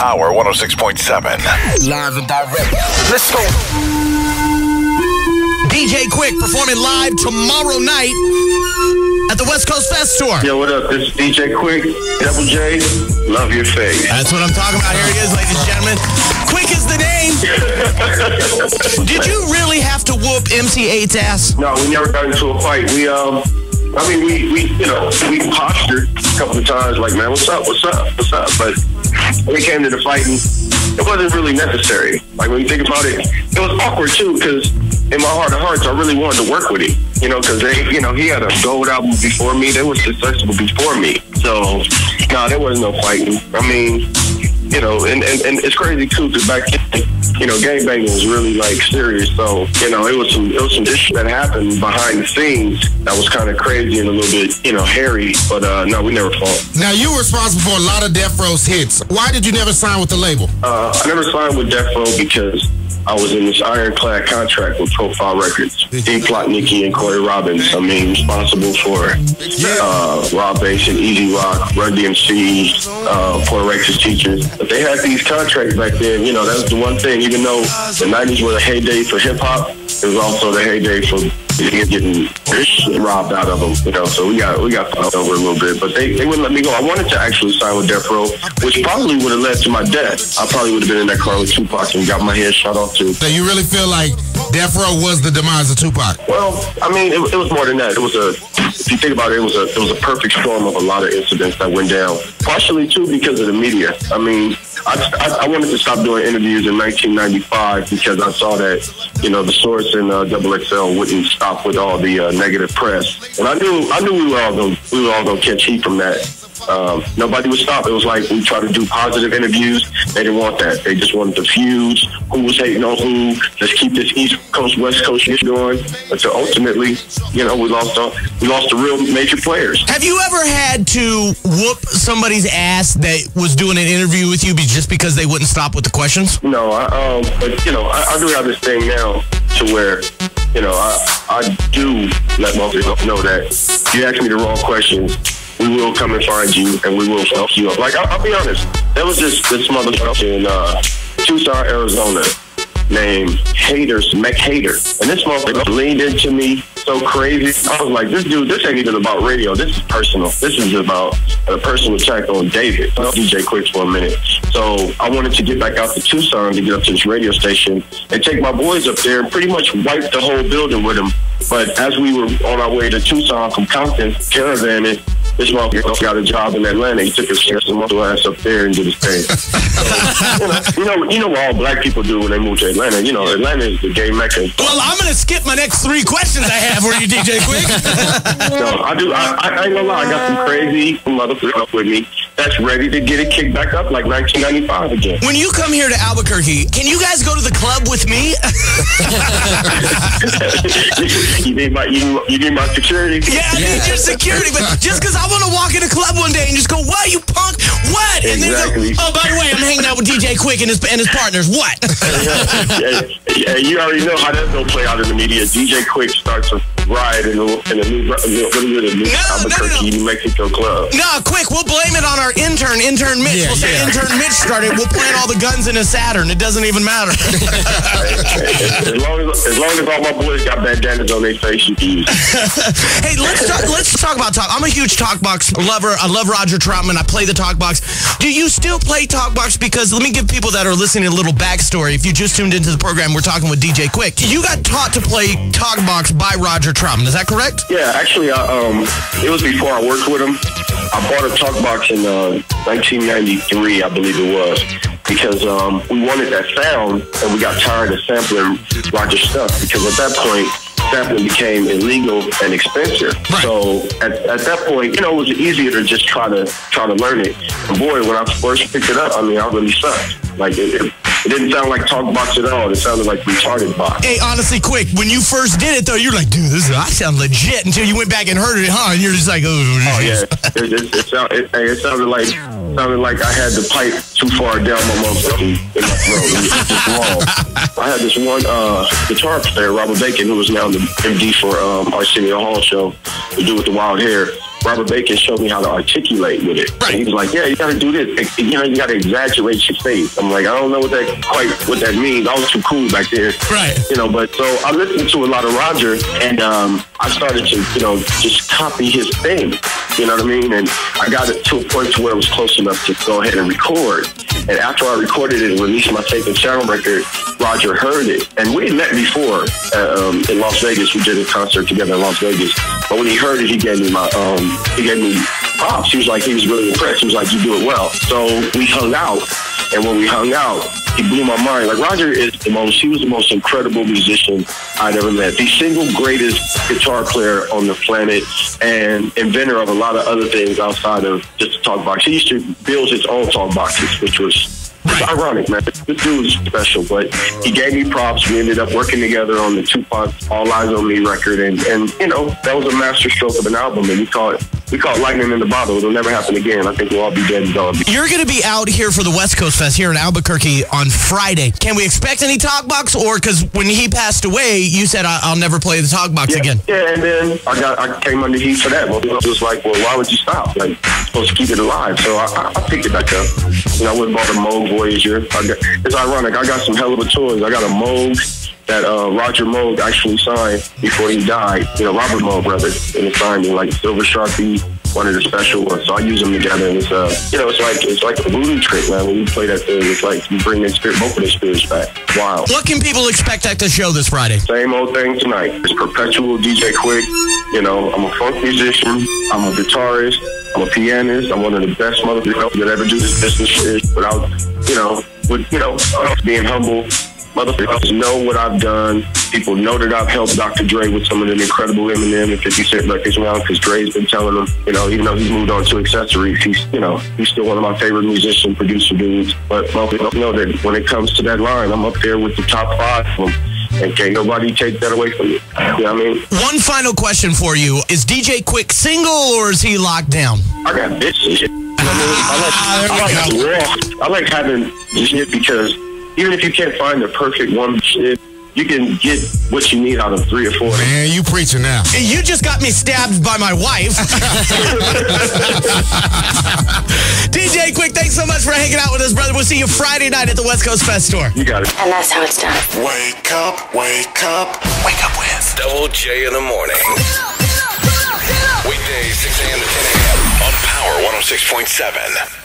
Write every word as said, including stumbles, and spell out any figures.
Power one oh six point seven. Live and direct. Let's go. D J Quik performing live tomorrow night at the West Coast Fest Tour. Yo, what up? This is D J Quik, Double J. Love your face. That's what I'm talking about. Here it is, ladies and gentlemen. Quik is the name. Did you really have to whoop M C eight's ass? No, we never got into a fight. We, um... I mean, we, we, you know, we postured a couple of times, like, man, what's up, what's up, what's up? But when we came to the fighting, it wasn't really necessary. Like, when you think about it, it was awkward, too, because in my heart of hearts, I really wanted to work with him, you know, because, you know, he had a gold album before me. They were successful before me. So, nah, there was no fighting. I mean, you know, and, and, and it's crazy, too, because back then, you know, gangbanging was really, like, serious. So, you know, it was some it was some shit that happened behind the scenes that was kind of crazy and a little bit, you know, hairy. But, uh, no, we never fought. Now, you were responsible for a lot of Death Row's hits. Why did you never sign with the label? Uh, I never signed with Death Row because I was in this ironclad contract with Profile Records. Steve Plotnicki and Corey Robbins. I mean, responsible for uh, Rob Base and Easy Rock, Run D M C, uh, Poor Righteous Teachers. But they had these contracts back then. You know, that was the one thing. Even though the nineties were a heyday for hip-hop, it was also the heyday for getting robbed out of them, you know, so we got we got fucked over a little bit, but they, they wouldn't let me go. I wanted to actually sign with Death Row, which probably would have led to my death. I probably would have been in that car with Tupac and got my head shot off too. So you really feel like Death Row was the demise of Tupac? Well, I mean, it, it was more than that. It was a, if you think about it, it was a it was a perfect storm of a lot of incidents that went down. Partially too because of the media. I mean, I, I, I wanted to stop doing interviews in nineteen ninety-five because I saw that, you know, The Source and uh, X X L wouldn't stop with all the uh, negative press, and I knew I knew we were all gonna we were all gonna catch heat from that. Um, nobody would stop. It was like we tried to do positive interviews. They didn't want that. They just wanted the feuds. Who was hating on who? Let's keep this East Coast West Coast shit going. Until ultimately, you know, we lost all, we lost the real major players. Have you ever had to whoop somebody's ass that was doing an interview with you just because they wouldn't stop with the questions? No, I, um, but you know, I, I do have this thing now to where, you know, I, I do let most people know that if you ask me the wrong questions, we will come and find you, and we will fuck you up. Like, I'll, I'll be honest, there was this, this motherfucker in uh, Tucson, Arizona, named Haters McHater. And this motherfucker leaned into me so crazy. I was like, this dude, this ain't even about radio. This is personal. This is about a personal attack on David. D J Quik for a minute. So I wanted to get back out to Tucson to get up to this radio station and take my boys up there and pretty much wipe the whole building with them. But as we were on our way to Tucson from Compton, caravanning, this motherfucker got a job in Atlanta. He took his muscle ass up there and did his thing. So, you know, you know, you know what all black people do when they move to Atlanta. You know, Atlanta is the gay mecca. Well, I'm gonna skip my next three questions I have for you, D J Quik. No, I do. I, I, I ain't gonna lie. I got some crazy motherfuckers with me that's ready to get it kicked back up like nineteen ninety-five again. When you come here to Albuquerque, can you guys go to the club with me? you, need my, you, you need my security. Yeah, I need your security, but just because I want to walk in a club one day and just go, what, you punk? What? And exactly. Then go, oh, by the way, I'm hanging out with D J Quik and his, and his partners. What? yeah, yeah, you already know how that's going to play out in the media. D J Quik starts a riot in a, in a new, what is it, a new no, Albuquerque, no, no, New Mexico club. No, Quik, we'll blame it on our intern, intern Mitch. Yeah, we'll say yeah. intern Mitch started. We'll plant all the guns in a Saturn. It doesn't even matter. as, long as, as long as all my boys got bandanas on their face, you can use it. Hey, let's talk, let's talk about talk. I'm a huge talkbox lover. I love Roger Troutman. I play the talkbox. Do you still play talkbox? Because let me give people that are listening a little backstory. If you just tuned into the program, we're talking with D J Quik. You got taught to play talkbox by Roger Troutman. Is that correct? Yeah, actually, I, um, it was before I worked with him. I bought a talkbox in uh, nineteen ninety-three, I believe it was, because um, we wanted that sound, and we got tired of sampling Roger's stuff, because at that point, sampling became illegal and expensive. Right. So at, at that point, you know, it was easier to just try to try to learn it. And boy, when I first picked it up, I mean, I really sucked. Like, it, it, it didn't sound like talkbox at all. It sounded like retarded box. Hey, honestly, Quik, when you first did it, though, you were like, dude, this is, I sound legit, until you went back and heard it, huh? And you're just like, oh, oh yeah. it, it, it, sound, it, it sounded like sounded like I had the pipe too far down my motherfucking in my throat. It was just wrong. I had this one uh, guitar player, Robert Bacon, who was now the M D for um, Arsenio Hall show, the dude with the wild hair. Robert Bacon showed me how to articulate with it. Right. And he was like, yeah, you gotta do this. You know, you gotta exaggerate your face. I'm like, I don't know what that quite what that means. I was too cool back there. Right. You know, but so I listened to a lot of Roger, and um, I started to, you know, just copy his thing. You know what I mean? And I got it to a point to where it was close enough to go ahead and record. And after I recorded it and released my tape and sound record, Roger heard it. And we had met before um, in Las Vegas. We did a concert together in Las Vegas. But when he heard it, he gave me my um, he gave me props. He was like, he was really impressed. He was like, you do it well. So we hung out. And when we hung out, he blew my mind. Like, Roger is the most, he was the most incredible musician I'd ever met. The single greatest guitar player on the planet and inventor of a lot of other things outside of just the talk box. He used to build his own talk boxes, which was... It's ironic, man. This dude was special, but he gave me props. We ended up working together on the Tupac All Eyes on Me record, and, and you know, that was a masterstroke of an album, and we call it we call it lightning in the bottle. It'll never happen again. I think we'll all be dead and gone. You're going to be out here for the West Coast Fest here in Albuquerque on Friday. Can we expect any talk box? Or because when he passed away, you said I, I'll never play the talk box yeah, again. Yeah, and then I got I came under heat for that. Well, it was like, well, why would you stop? Like, you're supposed to keep it alive. So I, I picked it back up. You know, I went and bought a Moog Voyager. I got, it's ironic. I got some hell of a toys. I got a Moog that uh, Roger Moog actually signed before he died. You know, Robert Moog, brother, and it signed me like Silver Sharpie, one of the special ones. So I use them together, and it's uh, you know, it's like it's like a voodoo trick, man. When you play that thing, it's like you bring that spirit, both of the spirits back. Wow. What can people expect at the show this Friday? Same old thing tonight. It's perpetual D J Quik. You know, I'm a funk musician. I'm a guitarist. I'm a pianist. I'm one of the best motherfuckers that ever do this business without, you know, with, you know, being humble. Motherfuckers know what I've done. People know that I've helped Doctor Dre with some of the incredible Eminem and fifty cent records now, because Dre's been telling him, you know, even though he's moved on to accessories, he's, you know, he's still one of my favorite musician producer dudes. But motherfuckers know that when it comes to that line, I'm up there with the top five of them. And can't nobody take that away from you. You know what I mean? One final question for you. Is D J Quik single or is he locked down? I got bitch and shit. I like, I like, I like having shit, because even if you can't find the perfect one, shit, you can get what you need out of three or four. Man, you preaching now. You just got me stabbed by my wife. D J Quik, thanks so much for hanging out with us, brother. We'll see you Friday night at the West Coast Fest Tour. You got it. And that's how it's done. Wake up, wake up. Wake up with Double J in the morning. Weekdays, six a m to ten a m on Power one oh six point seven.